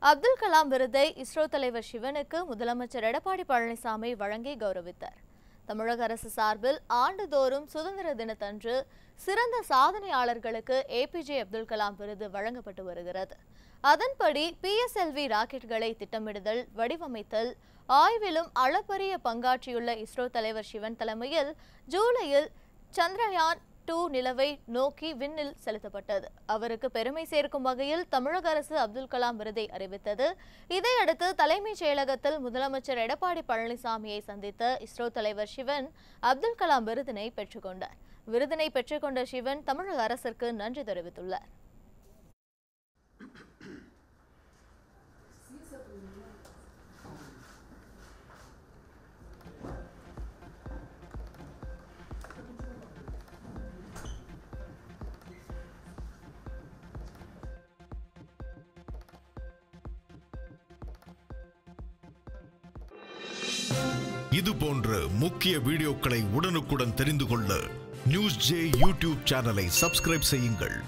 Abdul Kalam Virudai, ISRO Thalaivar Sivanukku, Mudhalamachar Edappadi Palanisamy, Valangi Gauravitar. Tamizhaga Arasu Saarbil, Aandudorum, Sudhindra Dinathandru, Sirandha Saadhanaiyalargalukku, APJ Abdul Kalam Virudu, Valangapattu Varugirathu. Adhanpadi, PSLV Rocketgalai, Thittamittal, Vadivamaithal, Aayvilum, Alapariya Pangatriyulla, ISRO Thalaivar Sivan Thalamayil, Julaiyil, Chandrayaan 2 நிலவை நோக்கி விண்ணில் செலுத்தப்பட்டது. அவருக்கு பெருமை சேர்க்கும் வகையில் தமிழக அரசு அப்துல் கலாம் விருதை அறிவித்தது. இதையடுத்து தலைமைச் செயலகத்தில் முதலமைச்சர் எடப்பாடி பழனிசாமியை சந்தித்த இஸ்ரோ தலைவர் சிவன் அப்துல் கலாம் விருதினை பெற்றுக்கொண்டார். விருதினை பெற்றுக்கொண்ட சிவன் தமிழக அரசுக்கு நன்றி தெரிவித்துள்ளார். இது போன்ற முக்கிய வீடியோக்களை உடனுக்குடன் தெரிந்து கொள்ள NewsJ YouTube சேனலை சப்ஸ்கிரைப் செய்யுங்கள்.